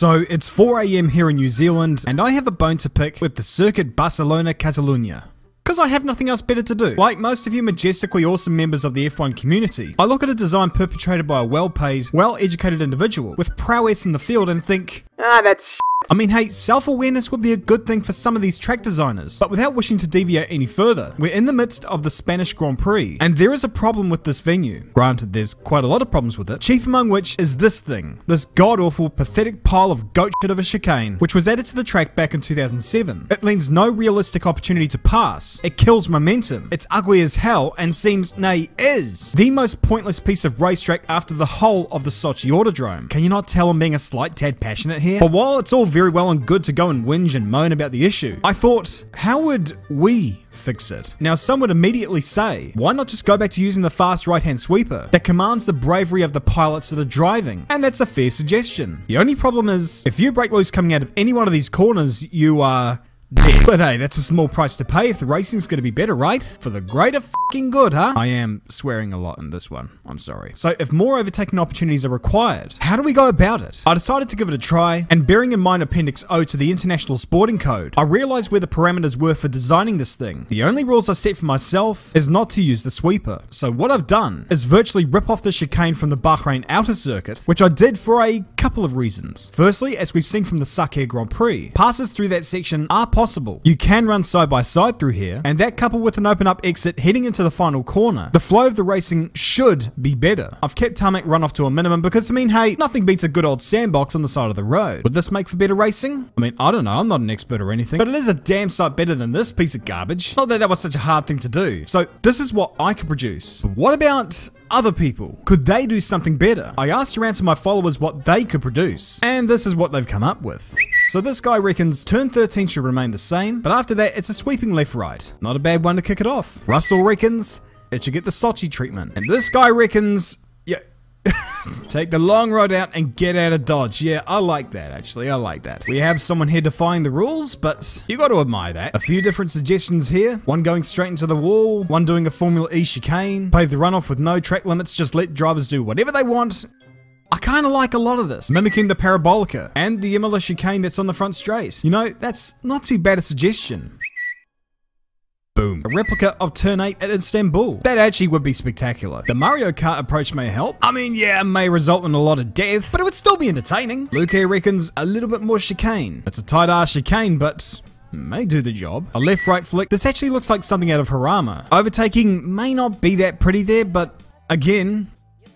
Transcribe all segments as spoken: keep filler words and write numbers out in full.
So it's four A M here in New Zealand and I have a bone to pick with the Circuit Barcelona-Catalunya. Because I have nothing else better to do. Like most of you majestically awesome members of the F one community, I look at a design perpetrated by a well-paid, well-educated individual with prowess in the field and think, ah, that's shit. I mean, hey, self-awareness would be a good thing for some of these track designers, but without wishing to deviate any further, we're in the midst of the Spanish Grand Prix, and there is a problem with this venue. Granted, there's quite a lot of problems with it, chief among which is this thing, this god-awful, pathetic pile of goat shit of a chicane, which was added to the track back in two thousand seven. It lends no realistic opportunity to pass, it kills momentum, it's ugly as hell, and seems, nay, is, the most pointless piece of racetrack after the whole of the Sochi Autodrome. Can you not tell I'm being a slight tad passionate here? But while it's all very well and good to go and whinge and moan about the issue, I thought, how would we fix it? Now, some would immediately say, why not just go back to using the fast right-hand sweeper that commands the bravery of the pilots that are driving? And that's a fair suggestion. The only problem is, if you break loose coming out of any one of these corners, you are dead. But hey, that's a small price to pay if the racing's gonna be better, right? For the greater fucking good, huh? I am swearing a lot in this one. I'm sorry. So if more overtaking opportunities are required, how do we go about it? I decided to give it a try, and bearing in mind Appendix O to the International Sporting Code, I realized where the parameters were for designing this thing. The only rules I set for myself is not to use the sweeper. So what I've done is virtually rip off the chicane from the Bahrain Outer Circuit, which I did for a couple of reasons. Firstly, as we've seen from the Sakhir Grand Prix, passes through that section are possible. You can run side by side through here, and that coupled with an open up exit heading into the final corner, the flow of the racing should be better. I've kept tarmac runoff to a minimum because, I mean, hey, nothing beats a good old sandbox on the side of the road. Would this make for better racing? I mean, I don't know, I'm not an expert or anything, but it is a damn sight better than this piece of garbage. Not that that was such a hard thing to do. So this is what I could produce. But what about other people? Could they do something better? I asked around to my followers what they could produce, and this is what they've come up with. So this guy reckons turn thirteen should remain the same, but after that it's a sweeping left-right. Not a bad one to kick it off. Russell reckons it should get the Sochi treatment. And this guy reckons, yeah, take the long road out and get out of Dodge. Yeah, I like that, actually, I like that. We have someone here defying the rules, but you got to admire that. A few different suggestions here. One going straight into the wall, one doing a Formula E chicane, pave the runoff with no track limits, just let drivers do whatever they want. I kind of like a lot of this, mimicking the Parabolica and the Imola chicane that's on the front straight. You know, that's not too bad a suggestion. Boom. A replica of turn eight at Istanbul. That actually would be spectacular. The Mario Kart approach may help. I mean, yeah, it may result in a lot of death, but it would still be entertaining. Luke here reckons a little bit more chicane. It's a tight-ass chicane, but may do the job. A left-right flick. This actually looks like something out of Harama. Overtaking may not be that pretty there, but again,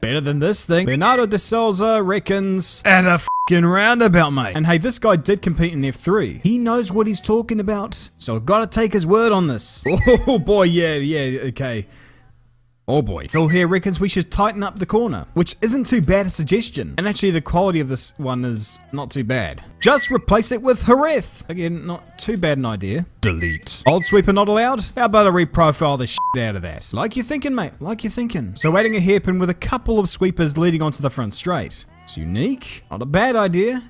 better than this thing. Renato de Souza reckons at a f***ing roundabout, mate. And hey, this guy did compete in F three. He knows what he's talking about, so I've got to take his word on this. Oh boy, yeah, yeah, okay. Oh boy. Phil here reckons we should tighten up the corner, which isn't too bad a suggestion. And actually the quality of this one is not too bad. Just replace it with Hareth. Again, not too bad an idea. Delete. Old sweeper not allowed? How about I reprofile the shit out of that? Like you're thinking, mate. Like you're thinking. So adding a hairpin with a couple of sweepers leading onto the front straight. It's unique. Not a bad idea.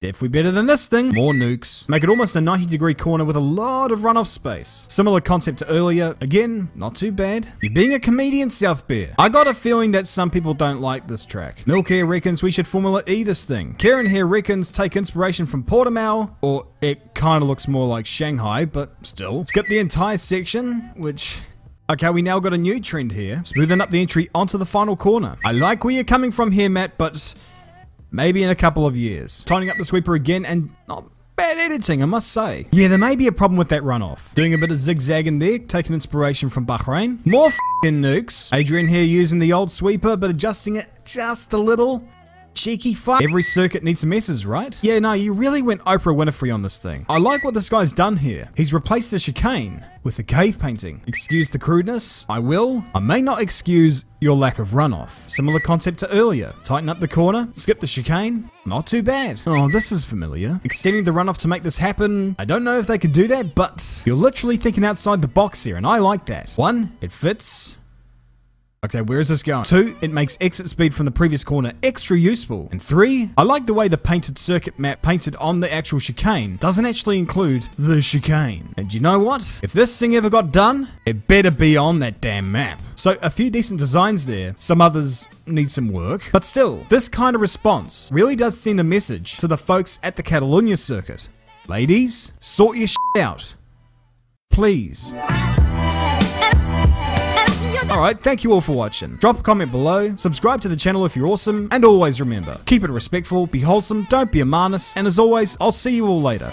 Definitely better than this thing. More nukes. Make it almost a ninety degree corner with a lot of runoff space. Similar concept to earlier. Again, not too bad. You're being a comedian, South Bear. I got a feeling that some people don't like this track. Milk here reckons we should Formula E this thing. Karen here reckons take inspiration from Portimao, or it kind of looks more like Shanghai, but still. Skip the entire section, which, okay, we now got a new trend here. Smoothing up the entry onto the final corner. I like where you're coming from here, Matt, but maybe in a couple of years. Tightening up the sweeper again, and not bad editing, I must say. Yeah, there may be a problem with that runoff. Doing a bit of zigzagging there, taking inspiration from Bahrain. More f***ing nukes. Adrian here using the old sweeper, but adjusting it just a little. Cheeky fuck. Every circuit needs some S's, right? Yeah, no, you really went Oprah Winifrey on this thing. I like what this guy's done here. He's replaced the chicane with a cave painting. Excuse the crudeness. I will. I may not excuse your lack of runoff. Similar concept to earlier. Tighten up the corner. Skip the chicane. Not too bad. Oh, this is familiar. Extending the runoff to make this happen. I don't know if they could do that, but you're literally thinking outside the box here, and I like that. One, it fits. Okay, where is this going? Two, it makes exit speed from the previous corner extra useful. And three, I like the way the painted circuit map painted on the actual chicane doesn't actually include the chicane. And you know what? If this thing ever got done, it better be on that damn map. So a few decent designs there, some others need some work. But still, this kind of response really does send a message to the folks at the Catalunya circuit. Ladies, sort your shit out. Please. Alright, thank you all for watching. Drop a comment below, subscribe to the channel if you're awesome, and always remember, keep it respectful, be wholesome, don't be a menace, and as always, I'll see you all later.